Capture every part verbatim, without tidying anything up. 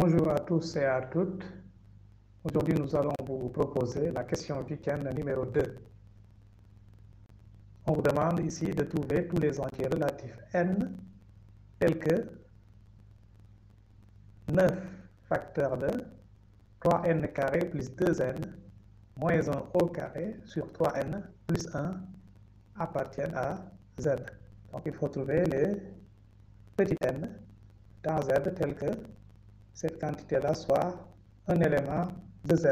Bonjour à tous et à toutes. Aujourd'hui, nous allons vous proposer la question week-end numéro deux. On vous demande ici de trouver tous les entiers relatifs n tels que neuf facteur de trois n carré plus deux n moins un au carré sur trois n plus un appartiennent à z. Donc il faut trouver les petits n dans z tel que cette quantité-là soit un élément de z.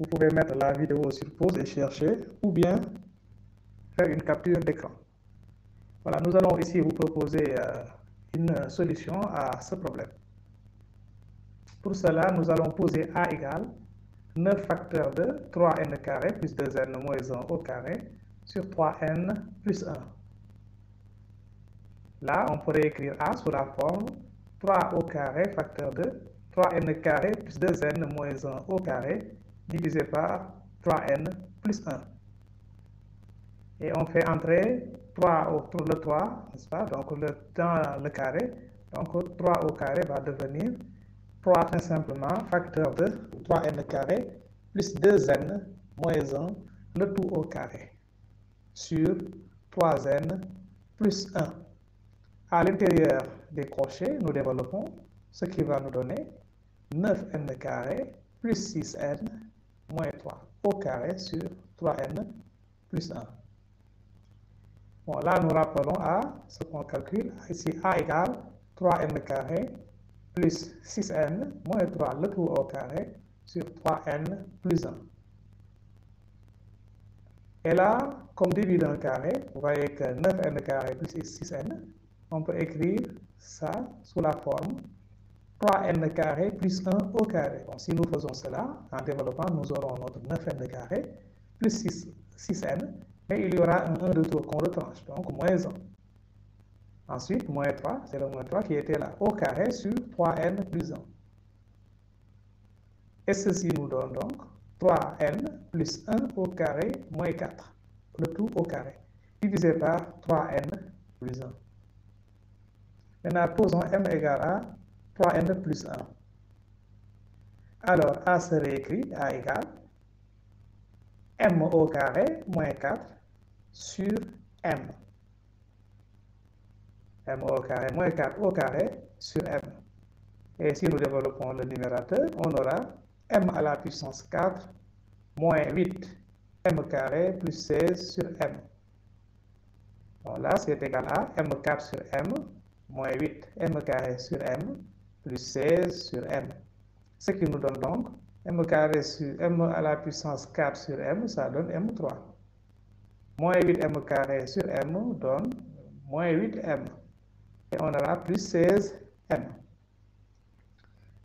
Vous pouvez mettre la vidéo sur pause et chercher ou bien faire une capture d'écran. Voilà, nous allons ici vous proposer euh, une solution à ce problème. Pour cela, nous allons poser a égale neuf facteurs de trois n carré plus deux n moins un au carré sur trois n plus un. Là, on pourrait écrire a sous la forme trois au carré facteur de trois n carré plus deux n moins un au carré divisé par trois n plus un. Et on fait entrer trois autour de trois, n'est-ce pas? Donc le, dans le carré, donc trois au carré va devenir trois tout simplement facteur de trois n carré plus deux n moins un, le tout au carré, sur trois n plus un. À l'intérieur des crochets, nous développons ce qui va nous donner neuf n carré plus six n moins trois au carré sur trois n plus un. Bon, là, nous rappelons à ce qu'on calcule. Ici, a égale trois n carré plus six n moins trois, le tout au carré, sur trois n plus un. Et là, comme début d'un carré, vous voyez que neuf n carré plus six n, on peut écrire ça sous la forme trois n carré plus un au carré. Bon, si nous faisons cela, en développant, nous aurons notre neuf n carré plus six n, mais il y aura un un de trop qu'on retranche, donc moins un. Ensuite, moins trois, c'est le moins trois qui était là, au carré sur trois n plus un. Et ceci nous donne donc trois n plus un au carré moins quatre, le tout au carré, divisé par trois n plus un. Maintenant, posons m égale à trois n plus un. Alors, a se réécrit, a égale m au carré moins quatre sur m. m au carré moins quatre au carré sur m. Et si nous développons le numérateur, on aura m à la puissance quatre moins huit m carré plus seize sur m. Donc là, c'est égal à m quatre sur m moins huit m carré sur m plus seize sur m. Ce qui nous donne donc m carré sur m à la puissance quatre sur m, ça donne m trois. Moins huit m carré sur m donne moins huit m. Et on aura plus seize m.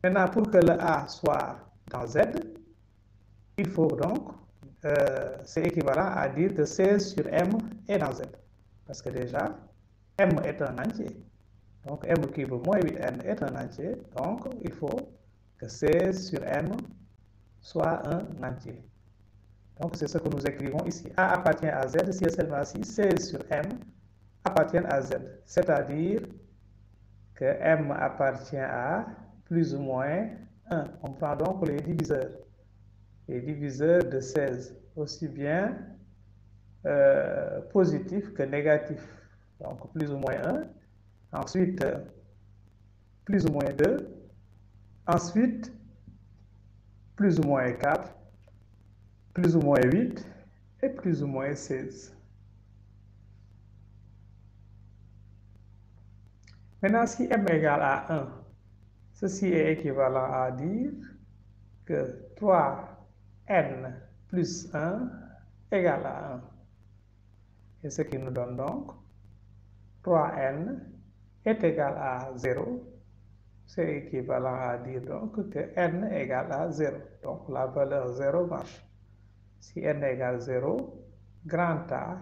Maintenant, pour que le a soit dans z, il faut donc, euh, c'est équivalent à dire que seize sur m est dans z. Parce que déjà, m est un entier. Donc m cube moins huit n est un entier. Donc il faut que seize sur m soit un entier. Donc c'est ce que nous écrivons ici. A appartient à z si et seulement si seize sur m appartient à z. C'est-à-dire que m appartient à plus ou moins un. On prend donc les diviseurs. Les diviseurs de seize, aussi bien euh, positif que négatif. Donc plus ou moins un. Ensuite, plus ou moins deux. Ensuite, plus ou moins quatre, plus ou moins huit et plus ou moins seize. Maintenant, si m égale à un, ceci est équivalent à dire que trois n plus un égale à un. Et ce qui nous donne donc trois n est égal à zéro. C'est équivalent à dire donc que n égale à zéro. Donc la valeur zéro marche. Si n égale zéro, grand A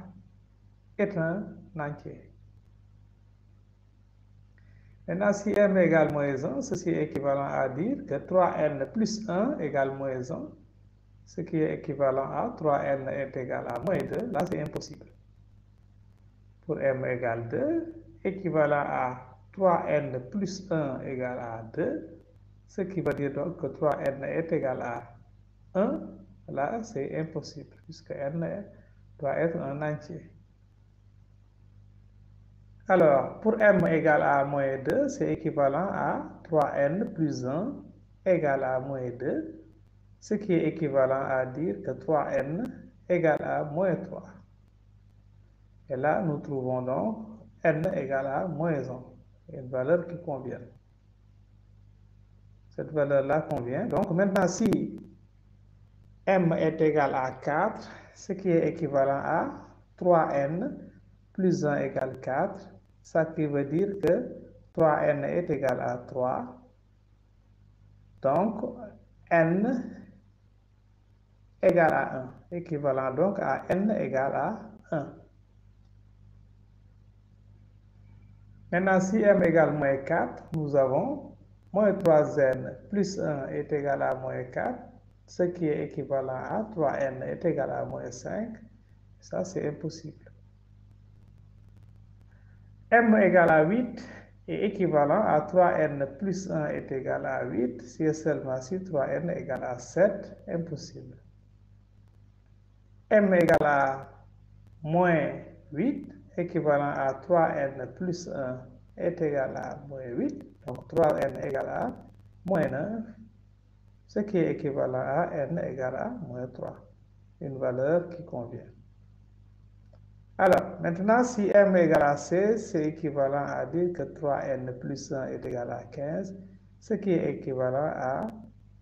est un entier. Maintenant, si m égale moins un, ceci est équivalent à dire que trois n plus un égale moins un, ce qui est équivalent à trois n est égal à moins deux. Là, c'est impossible. Pour m égale deux, équivalent à trois n plus un égale à deux, ce qui veut dire donc que trois n est égal à un. Là, c'est impossible, puisque n doit être un entier. Alors, pour m égale à moins deux, c'est équivalent à trois n plus un égale à moins deux, ce qui est équivalent à dire que trois n égale à moins trois. Et là, nous trouvons donc n égale à moins un, une valeur qui convient. Cette valeur-là convient. Donc, maintenant, si m est égal à quatre, ce qui est équivalent à trois n plus un égale quatre, ça qui veut dire que trois n est égal à trois. Donc, n égale à un, équivalent donc à n égale à un. Maintenant, si m égale moins quatre, nous avons moins trois n plus un est égal à moins quatre, ce qui est équivalent à trois n est égal à moins cinq. Ça, c'est impossible. m égale à huit est équivalent à trois n plus un est égal à huit, si et seulement si trois n égale à sept, impossible. m égale à moins huit, équivalent à trois n plus un est égal à moins huit, donc trois n égale à moins neuf, ce qui est équivalent à n égale à moins trois, une valeur qui convient. Alors, maintenant, si m égale à seize, c'est équivalent à dire que trois n plus un est égal à quinze, ce qui est équivalent à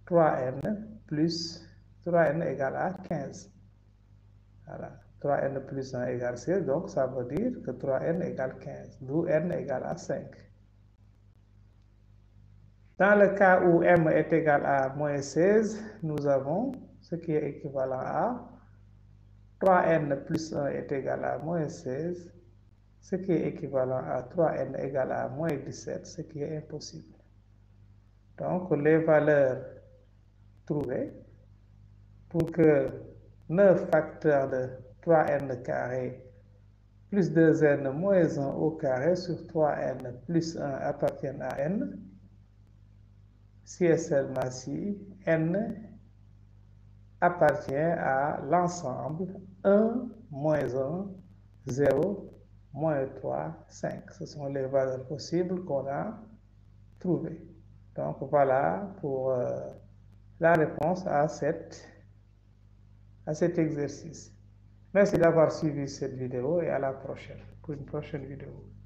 trois n plus trois n égale à quinze. Voilà. trois n plus un égale seize, donc ça veut dire que trois n égale quinze, d'où n égale à cinq. Dans le cas où m est égal à moins seize, nous avons ce qui est équivalent à trois n plus un est égal à moins seize, ce qui est équivalent à trois n égale à moins dix-sept, ce qui est impossible. Donc les valeurs trouvées pour que neuf facteurs de trois n carré plus deux n moins un au carré sur trois n plus un appartiennent à n, si et seulement si n appartient à l'ensemble un, moins un, zéro, moins trois, cinq. Ce sont les valeurs possibles qu'on a trouvées. Donc voilà pour euh, la réponse à, cette, à cet exercice. Merci d'avoir suivi cette vidéo et à la prochaine, pour une prochaine vidéo.